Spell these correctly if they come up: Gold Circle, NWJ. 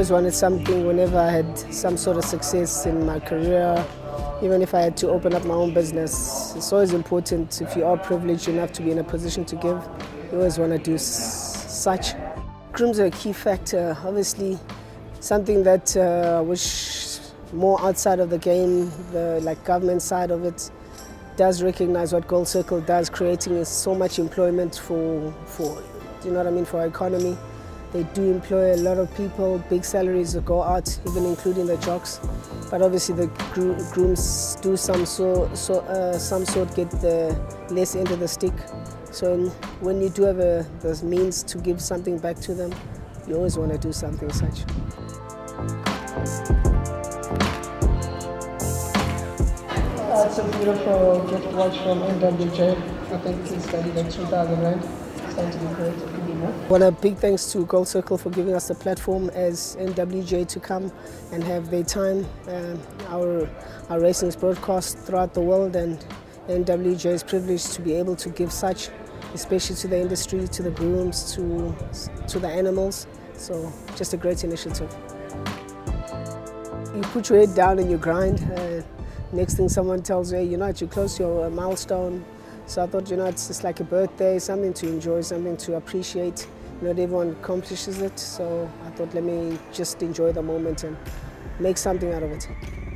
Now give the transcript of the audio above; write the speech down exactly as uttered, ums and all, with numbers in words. always wanted something. Whenever I had some sort of success in my career, even if I had to open up my own business, it's always important, if you are privileged enough to be in a position to give, you always want to do such. Grooms are a key factor, obviously, something that uh, I wish more outside of the game, the like government side of it, does recognize what Gold Circle does, creating so much employment for, for, you know what I mean, for our economy. They do employ a lot of people, big salaries go out, even including the jocks. But obviously the gro grooms do some, so, so, uh, some sort get the less end of the stick. So in, when you do have a, the means to give something back to them, you always want to do something such. That's a beautiful gift watch from N W J. I think it's valued at two thousand rand. It's going to be great. Well, a big thanks to Gold Circle for giving us the platform as N W J to come and have their time. Uh, our, our racing is broadcast throughout the world, and N W J is privileged to be able to give such, especially to the industry, to the grooms, to, to the animals. So just a great initiative. You put your head down and you grind. Uh, Next thing someone tells you, hey, you know, you're close to your milestone. So I thought, you know, it's just like a birthday, something to enjoy, something to appreciate. Not everyone accomplishes it, so I thought, let me just enjoy the moment and make something out of it.